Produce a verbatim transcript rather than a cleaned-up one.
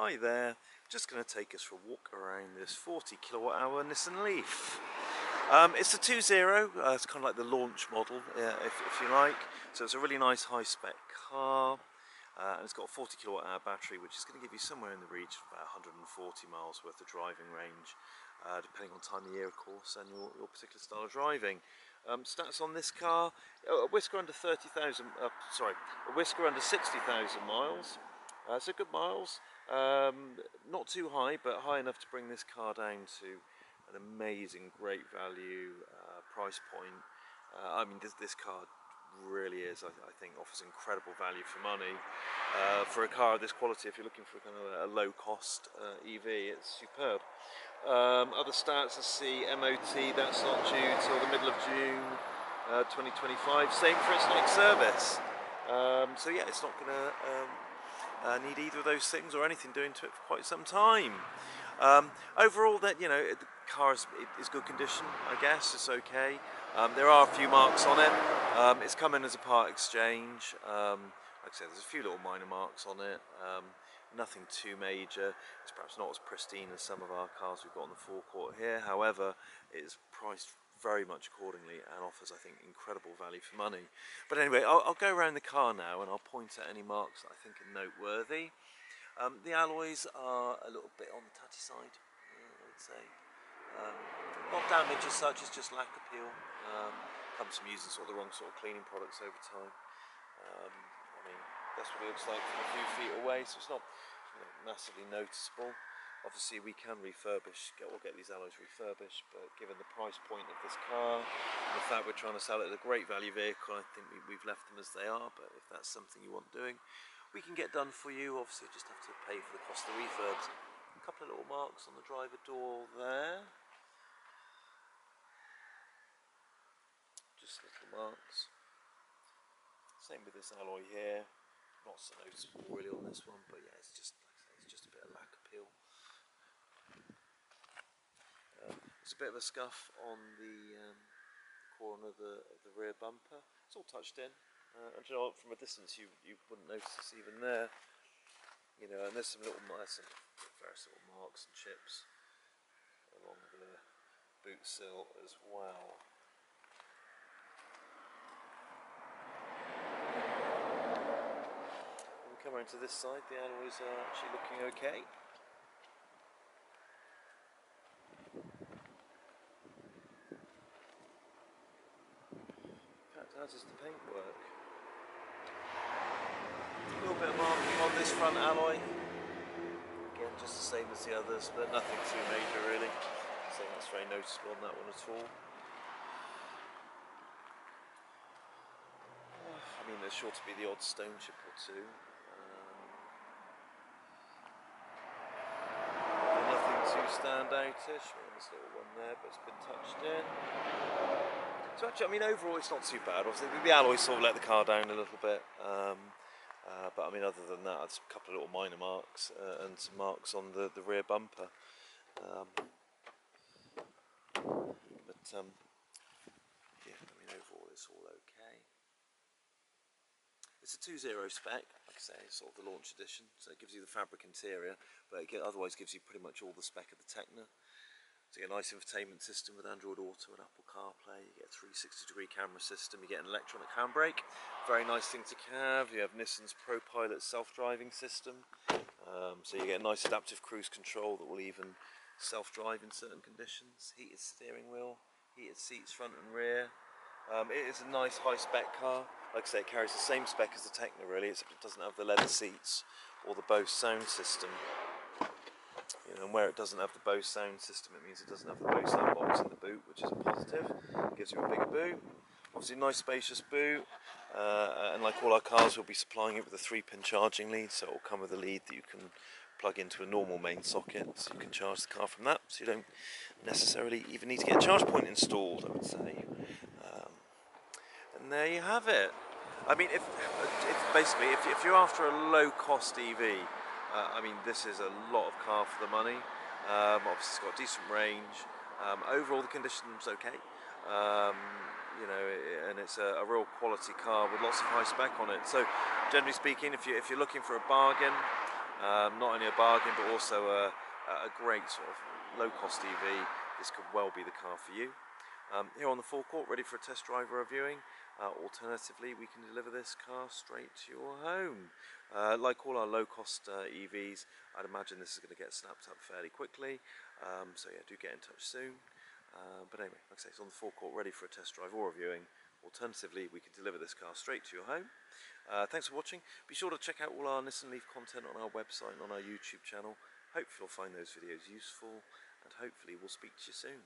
Hi there, just going to take us for a walk around this forty kilowatt hour Nissan LEAF. Um, it's a two point oh, uh, it's kind of like the launch model, yeah, if, if you like. So it's a really nice high spec car, uh, and it's got a forty kilowatt hour battery, which is going to give you somewhere in the region of about one hundred forty miles worth of driving range, uh, depending on time of year, of course, and your, your particular style of driving. Um, stats on this car: a whisker under thirty thousand, uh, sorry, a whisker under sixty thousand miles. Uh, so good miles, um, not too high, but high enough to bring this car down to an amazing, great value uh, price point. Uh, I mean, this, this car really is, I, I think, offers incredible value for money. Uh, for a car of this quality, if you're looking for kind of a low-cost uh, E V, it's superb. Um, other stats, I see M O T, that's not due till the middle of June uh, twenty twenty-five, same for its next service. Um, so yeah, it's not going to... Um, Uh, need either of those things or anything doing to it for quite some time. Um, overall, that you know, the car is, is good condition, I guess. It's okay. Um, there are a few marks on it. Um, it's come in as a part exchange. Um, like I said, there's a few little minor marks on it. Um, nothing too major. It's perhaps not as pristine as some of our cars we've got on the forecourt here. However, it's priced very much accordingly and offers, I think, incredible value for money. But anyway, I'll, I'll go around the car now and I'll point at any marks that I think are noteworthy. Um, the alloys are a little bit on the tatty side, I would say. Um, not damage as such, it's just lack appeal. Um, comes from using sort of the wrong sort of cleaning products over time. Um, I mean, that's what it looks like from a few feet away, so it's not you know, massively noticeable. Obviously, we can refurbish, get, we'll get these alloys refurbished, but given the price point of this car, and the fact we're trying to sell it at a great value vehicle, I think we, we've left them as they are, but if that's something you want doing, we can get done for you. Obviously, you just have to pay for the cost of the refurbs. A couple of little marks on the driver door there. Just little marks. Same with this alloy here. Not so noticeable really on this one, but yeah, it's just, like I say, it's just a bit of lack appeal. It's a bit of a scuff on the um, corner of the, of the rear bumper. It's all touched in, uh, and you know, from a distance you, you wouldn't notice this even there. You know, and there's some little some various little marks and chips along the boot sill as well. When we come around to this side, the alloys are actually looking okay. As is the paintwork. A little bit of marking on this front alloy. Again, just the same as the others, but nothing too major really. So that's very noticeable on that one at all. I mean, there's sure to be the odd stone chip or two. Um, nothing too standoutish. There's a little one there, but it's been touched in. So actually, I mean, overall it's not too bad. Obviously, the alloys sort of let the car down a little bit, um, uh, but I mean, other than that, it's a couple of little minor marks uh, and some marks on the, the rear bumper. Um, but um, yeah, I mean, overall it's all okay. It's a two point oh spec, like I say, it's sort of the launch edition, so it gives you the fabric interior, but it otherwise gives you pretty much all the spec of the Tekna. So you get a nice infotainment system with Android Auto and Apple CarPlay, you get a three sixty degree camera system, you get an electronic handbrake, very nice thing to have. You have Nissan's ProPilot self-driving system, um, so you get a nice adaptive cruise control that will even self-drive in certain conditions, heated steering wheel, heated seats front and rear. Um, it is a nice high-spec car. Like I say, it carries the same spec as the Tekna really, except it doesn't have the leather seats or the Bose sound system. You know, and where it doesn't have the Bose sound system, it means it doesn't have the Bose sound box in the boot, which is a positive. It gives you a bigger boot. Obviously, nice spacious boot, uh, and like all our cars, we'll be supplying it with a three pin charging lead, so it will come with a lead that you can plug into a normal main socket, so you can charge the car from that, so you don't necessarily even need to get a charge point installed, I would say. Um, and there you have it. I mean, if, if basically, if, if you're after a low-cost E V, Uh, I mean, this is a lot of car for the money. Um, obviously, it's got decent range. Um, overall, the condition's okay. Um, you know, it, and it's a, a real quality car with lots of high spec on it. So, generally speaking, if you if you're looking for a bargain, Um, not only a bargain, but also a, a great sort of low-cost E V. This could well be the car for you. Um, here on the forecourt, ready for a test drive or a viewing. Uh, alternatively, we can deliver this car straight to your home. Uh, like all our low-cost uh, E Vs, I'd imagine this is going to get snapped up fairly quickly. Um, so yeah, do get in touch soon. Uh, but anyway, like I say, it's on the forecourt, ready for a test drive or a viewing. Alternatively, we can deliver this car straight to your home. Uh, thanks for watching. Be sure to check out all our Nissan LEAF content on our website and on our YouTube channel. Hopefully you'll find those videos useful, and hopefully we'll speak to you soon.